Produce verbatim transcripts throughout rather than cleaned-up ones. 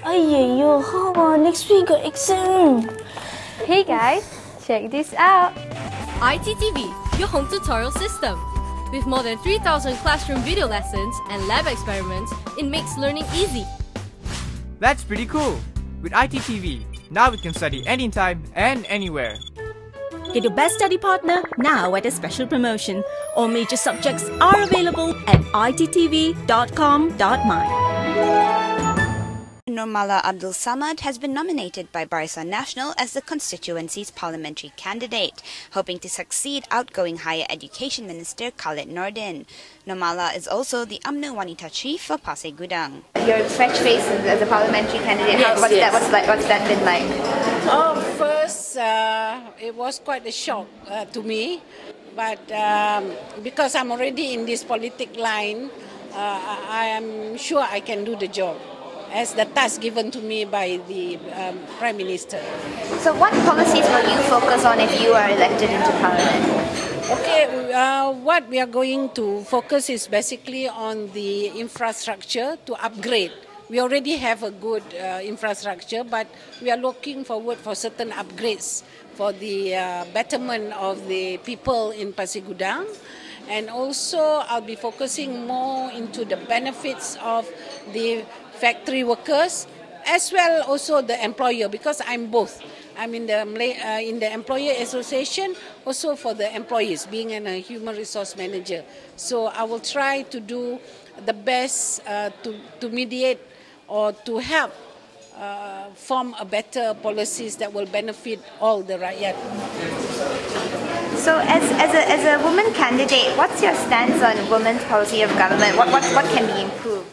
Ayoyo, how next week got exam. Hey guys, check this out. I T T V, your home tutorial system. With more than three thousand classroom video lessons and lab experiments, it makes learning easy. That's pretty cool. With I T T V, now we can study anytime and anywhere. Get your best study partner now at a special promotion. All major subjects are available at I T T V dot com dot my. Normala Abdul Samad has been nominated by Barisan Nasional as the constituency's parliamentary candidate, hoping to succeed outgoing Higher Education Minister Khaled Nordin. Normala is also the U M N O Wanita Chief for Pasir Gudang. Your fresh face as a parliamentary candidate, yes, what's, yes. That, what's, like, what's that been like? Oh, first, uh, it was quite a shock uh, to me, but um, because I'm already in this politic line, uh, I am sure I can do the job as the task given to me by the um, Prime Minister. So what policies will you focus on if you are elected into Parliament? Okay, uh, what we are going to focus is basically on the infrastructure to upgrade. We already have a good uh, infrastructure, but we are looking forward for certain upgrades for the uh, betterment of the people in Pasir Gudang. And also, I'll be focusing more into the benefits of the factory workers, as well also the employer, because I'm both. I'm in the, uh, in the Employer Association, also for the employees, being an, a human resource manager. So I will try to do the best uh, to, to mediate or to help uh, form a better policies that will benefit all the rakyat. So as, as, a, as a woman candidate, what's your stance on women's policy of government? What, what, what can be improved?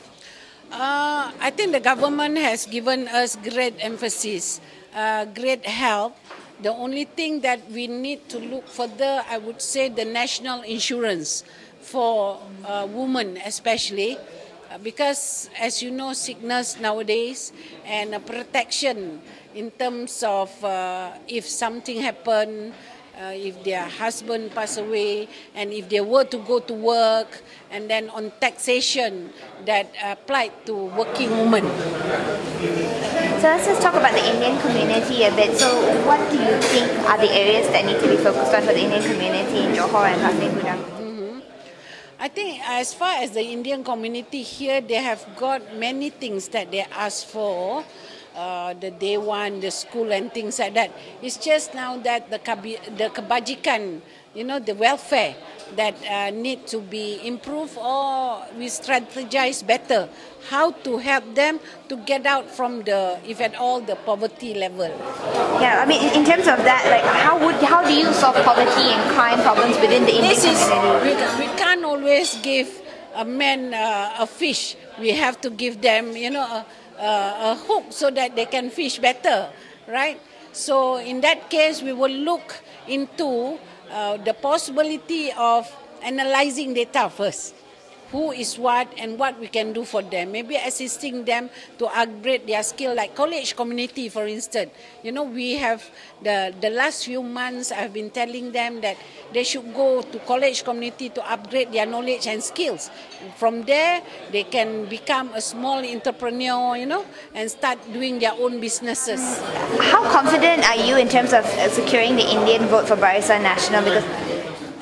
Uh, I think the government has given us great emphasis, uh, great help. The only thing that we need to look further, I would say, the national insurance for uh, women especially. Because, as you know, sickness nowadays and uh, protection in terms of uh, if something happened, uh, if their husband passed away, and if they were to go to work, and then on taxation that applied to working women. So let's just talk about the Indian community a bit. So what do you think are the areas that need to be focused on for the Indian community in Johor and Pasir Gudang? I think as far as the Indian community here, they have got many things that they ask for, uh, the day one, the school and things like that. It's just now that the the kebajikan, you know, the welfare that uh, need to be improved, or we strategize better how to help them to get out from the, if at all, the poverty level. Yeah, I mean, in terms of that, like, how would, how do you solve poverty and crime problems within the Indian community? We, we can't always give a man uh, a fish. We have to give them, you know, a, a, a hook so that they can fish better, right? So in that case, we will look into uh, the possibility of analyzing data first. Who is what and what we can do for them. Maybe assisting them to upgrade their skill, like college community, for instance. You know, we have, the, the last few months, I've been telling them that they should go to college community to upgrade their knowledge and skills. And from there, they can become a small entrepreneur, you know, and start doing their own businesses. How confident are you in terms of securing the Indian vote for Barisan Nasional? Because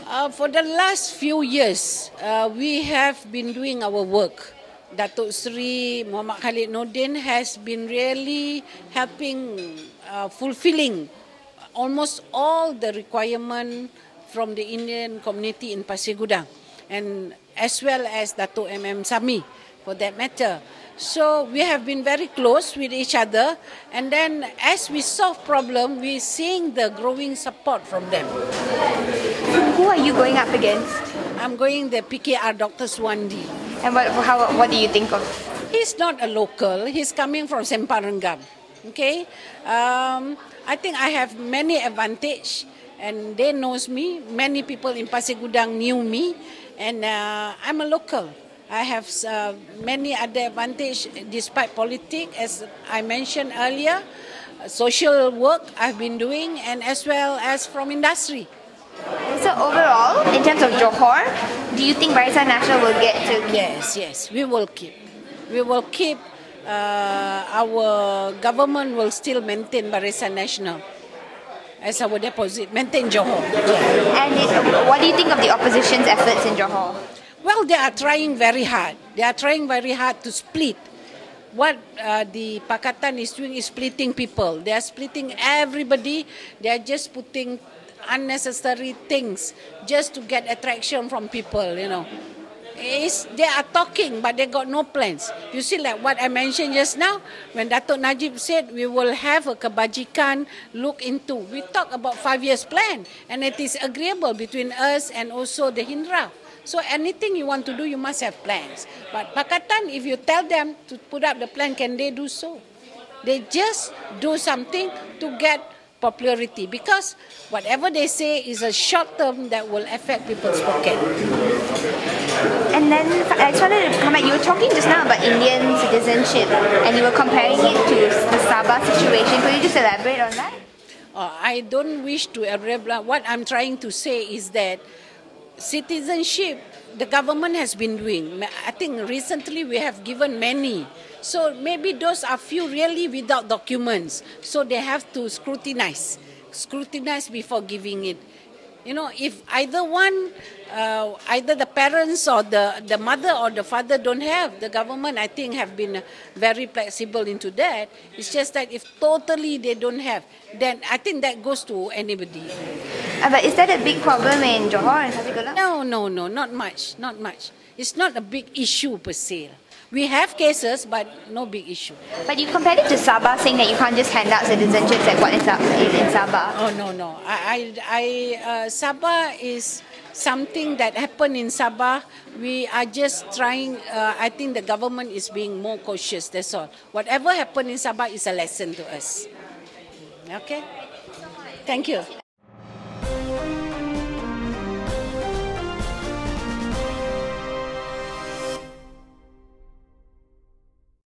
Uh, for the last few years, uh, we have been doing our work. Datuk Seri Muhammad Khaled Nordin has been really helping, uh, fulfilling almost all the requirement from the Indian community in Pasir Gudang, and as well as Datuk M M Sami, for that matter. So we have been very close with each other, and then as we solve problem, we're seeing the growing support from them. Who are you going up against? I'm going the P K R, Doctor Swandi. And what, how, what do you think of? He's not a local. He's coming from Semparangab. Okay? Um, I think I have many advantage, and they knows me. Many people in Pasir Gudang knew me, and uh, I'm a local. I have uh, many other advantage despite politics, as I mentioned earlier. Social work I've been doing, and as well as from industry. So overall, in terms of Johor, do you think Barisan Nasional will get to? Yes, yes, we will keep. We will keep uh, our government will still maintain Barisan Nasional as our deposit, maintain Johor. And it, what do you think of the opposition's efforts in Johor? Well, they are trying very hard. They are trying very hard to split. What uh, the Pakatan is doing is splitting people. They are splitting everybody. They are just putting unnecessary things just to get attraction from people, you know. It's, they are talking, but they got no plans. You see, like what I mentioned just now, when Datuk Najib said we will have a kebajikan look into. We talk about five years plan, and it is agreeable between us and also the Hindraf. So anything you want to do, you must have plans. But Pakatan, if you tell them to put up the plan, can they do so? They just do something to get popularity, because whatever they say is a short term that will affect people's pocket. And then I just wanted to comment, you were talking just now about Indian citizenship and you were comparing it to the Sabah situation. Could you just elaborate on that? Oh, I don't wish to elaborate. What I'm trying to say is that citizenship, the government has been doing. I think recently we have given many. So maybe those are few really without documents. So they have to scrutinize, scrutinize before giving it. You know, if either one, uh, either the parents or the, the mother or the father don't have, the government, I think, have been very flexible into that. It's just that if totally they don't have, then I think that goes to anybody. Uh, but is that a big problem in Johor and Pasir Gudang? No, no, no, not much, not much. It's not a big issue per se. We have cases, but no big issue. But you compared it to Sabah, saying that you can't just hand out citizenship like what is up in Sabah. Oh, no, no. I, I, uh, Sabah is something that happened in Sabah. We are just trying, uh, I think the government is being more cautious, that's all. Whatever happened in Sabah is a lesson to us. Okay? Thank you.